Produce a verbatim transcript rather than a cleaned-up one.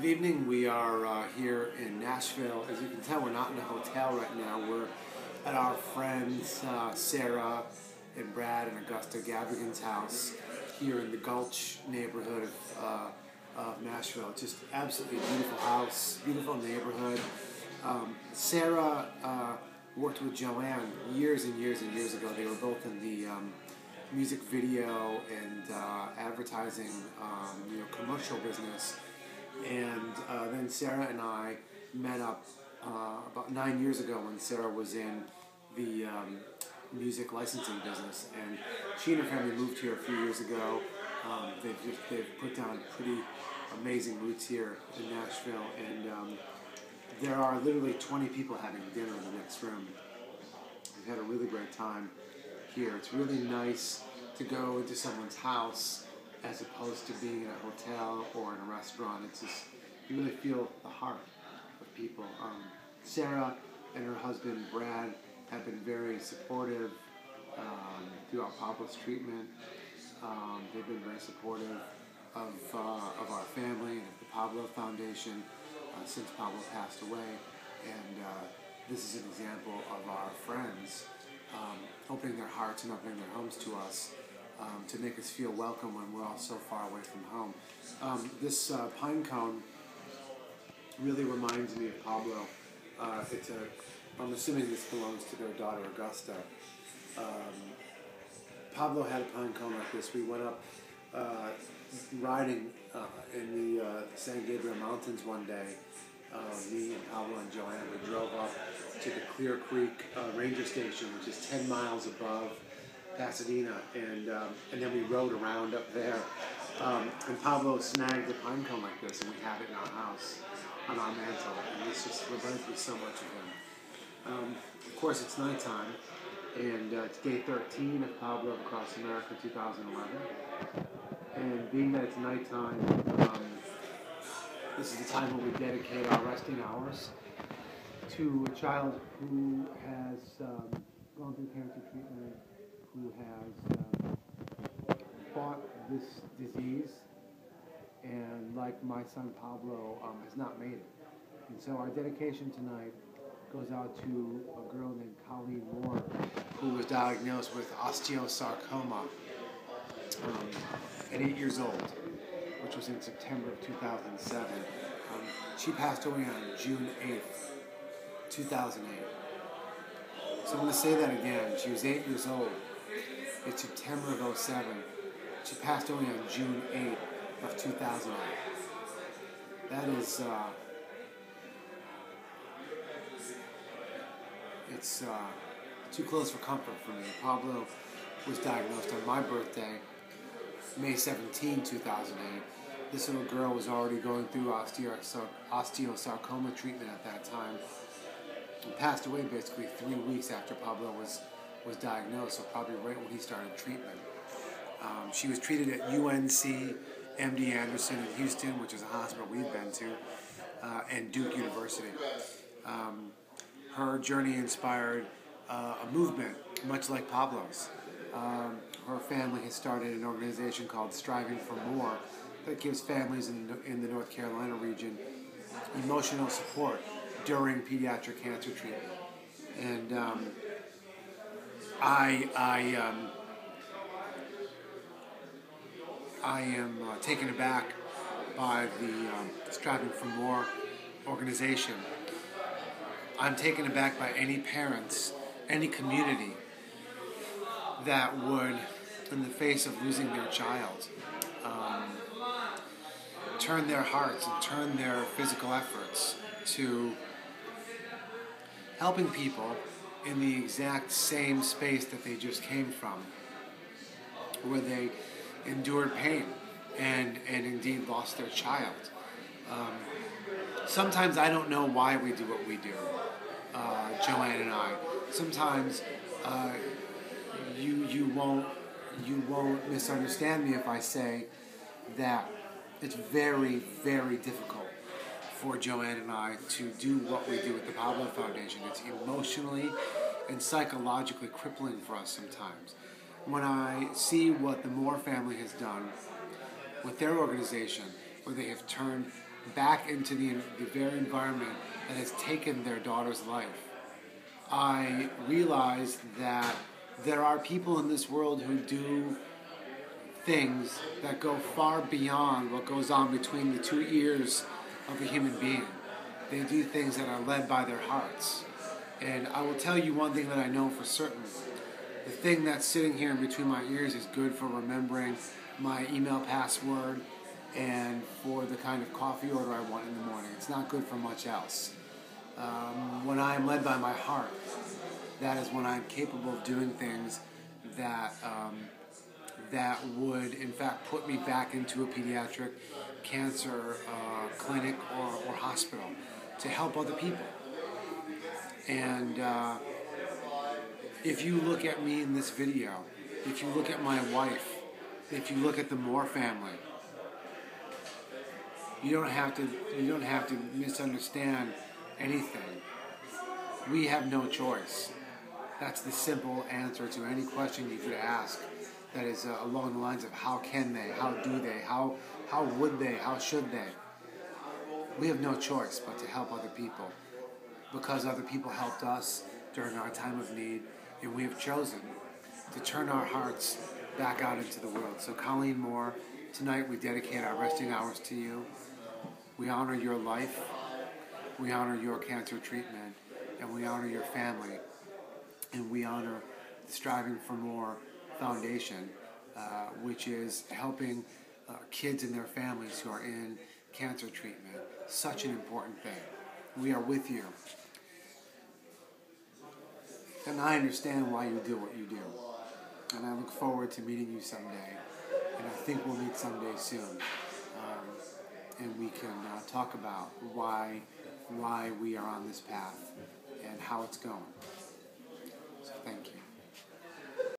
Good evening. We are uh, here in Nashville. As you can tell, we're not in a hotel right now. We're at our friends uh, Sarah and Brad and Augusta Gavigan's house here in the Gulch neighborhood of, uh, of Nashville. Just absolutely beautiful house, beautiful neighborhood. Um, Sarah uh, worked with Joanne years and years and years ago. They were both in the um, music video and uh, advertising, um, you know, commercial business. And uh, then Sarah and I met up uh, about nine years ago when Sarah was in the um, music licensing business. And she and her family moved here a few years ago. Um, they've, just, they've put down pretty amazing roots here in Nashville. And um, there are literally twenty people having dinner in the next room. We've had a really great time here. It's really nice to go into someone's house as opposed to being in a hotel or in a restaurant. It's just, you really feel the heart of people. Um, Sarah and her husband, Brad, have been very supportive um, throughout Pablo's treatment. Um, they've been very supportive of, uh, of our family and of the Pablove Foundation uh, since Pablo passed away. And uh, this is an example of our friends um, opening their hearts and opening their homes to us. Um, to make us feel welcome when we're all so far away from home. Um, this uh, pine cone really reminds me of Pablo. Uh, it's a, I'm assuming this belongs to their daughter Augusta. Um, Pablo had a pine cone like this. We went up uh, riding uh, in the uh, San Gabriel Mountains one day. Uh, me and Pablo and Joanne, we drove up to the Clear Creek uh, Ranger Station, which is ten miles above Pasadena, and um, and then we rode around up there. Um, and Pablo snagged a pine cone like this, and we have it in our house on our mantle. And this just reminds me so much of him. Um, of course, it's nighttime, and uh, it's day thirteen of Pablo Across America two thousand eleven. And being that it's nighttime, um, this is the time when we dedicate our resting hours to a child who has um, gone through cancer treatment, who has uh, fought this disease, and like my son Pablo, um, has not made it. And so our dedication tonight goes out to a girl named Colleen Moore, who was diagnosed with osteosarcoma um, at eight years old, which was in September of two thousand seven. Um, she passed away on June eighth, two thousand eight. So I'm going to say that again. She was eight years old. It's September of oh seven. She passed away on June eighth of two thousand eight. That is, uh, it's uh, too close for comfort for me. Pablo was diagnosed on my birthday, May seventeenth, two thousand eight. This little girl was already going through osteosar osteosarcoma treatment at that time. He passed away basically three weeks after Pablo was, was diagnosed, so probably right when he started treatment. Um, she was treated at U N C, M D Anderson in Houston, which is a hospital we've been to, uh, and Duke University. Um, her journey inspired uh, a movement, much like Pablo's. Um, her family has started an organization called Striving for More that gives families in, in the North Carolina region emotional support during pediatric cancer treatment. And um, I, I, um, I am uh, taken aback by the um, Striving for More organization. I'm taken aback by any parents, any community that would, in the face of losing their child, um, turn their hearts and turn their physical efforts to helping people in the exact same space that they just came from, where they endured pain and, and indeed lost their child. Um, sometimes I don't know why we do what we do, uh, Joanne and I. Sometimes uh, you, you, won't, you won't misunderstand me if I say that it's very, very difficult for Joanne and I to do what we do with the Pablo Foundation. It's emotionally and psychologically crippling for us sometimes. When I see what the Moore family has done with their organization, where they have turned back into the, the very environment that has taken their daughter's life, I realized that there are people in this world who do things that go far beyond what goes on between the two ears of a human being. They do things that are led by their hearts. And I will tell you one thing that I know for certain. The thing that's sitting here in between my ears is good for remembering my email password and for the kind of coffee order I want in the morning. It's not good for much else. Um, when I am led by my heart, that is when I'm capable of doing things that um, that would, in fact, put me back into a pediatric cancer uh, clinic or, or hospital to help other people. And uh, if you look at me in this video, if you look at my wife, if you look at the Moore family, you don't have to, you don't have to misunderstand anything. We have no choice. That's the simple answer to any question you could ask that is uh, along the lines of how can they, how do they, how, how would they, how should they. We have no choice but to help other people because other people helped us during our time of need, and we have chosen to turn our hearts back out into the world. So Colleen Moore, tonight we dedicate our resting hours to you. We honor your life, we honor your cancer treatment, and we honor your family, and we honor the Striving for More Foundation, uh, which is helping uh, kids and their families who are in cancer treatment. Such an important thing. We are with you. And I understand why you do what you do. And I look forward to meeting you someday. And I think we'll meet someday soon. Um, and we can uh, talk about why, why we are on this path and how it's going.